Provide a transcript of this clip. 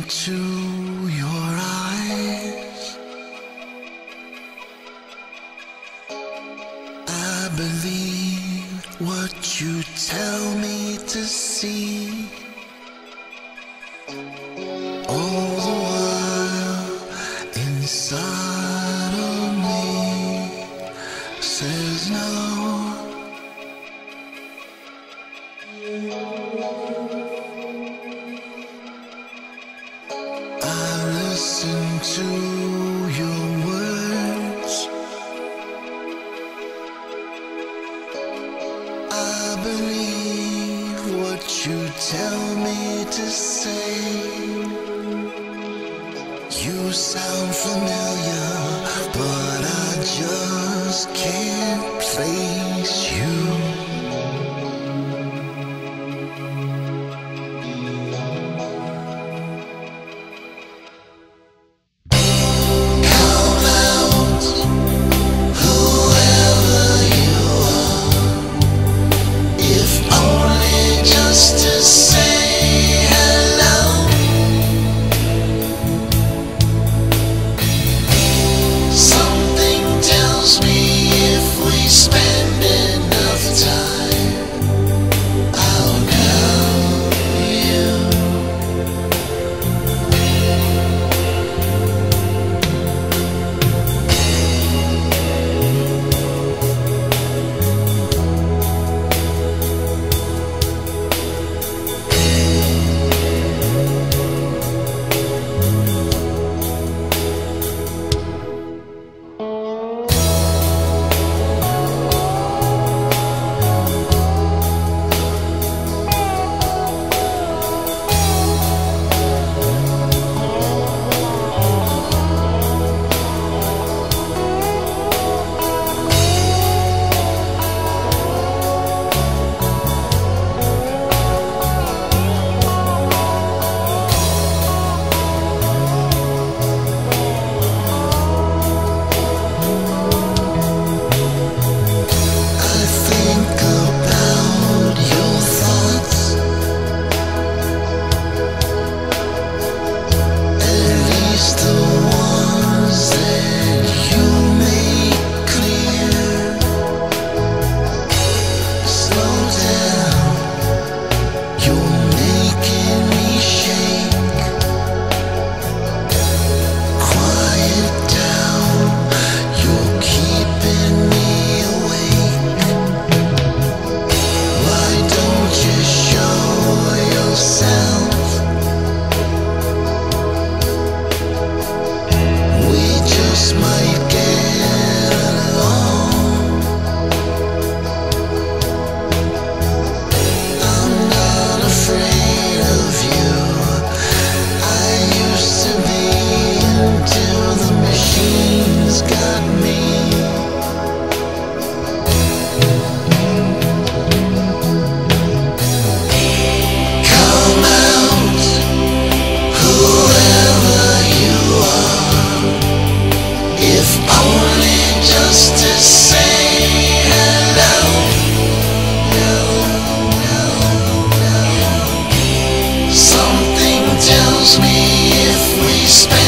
into your eyes. I believe what you tell me to see. All the while inside of me says no. Listen to your words. I believe what you tell me to say. You sound familiar, but I just can't place you. If we spend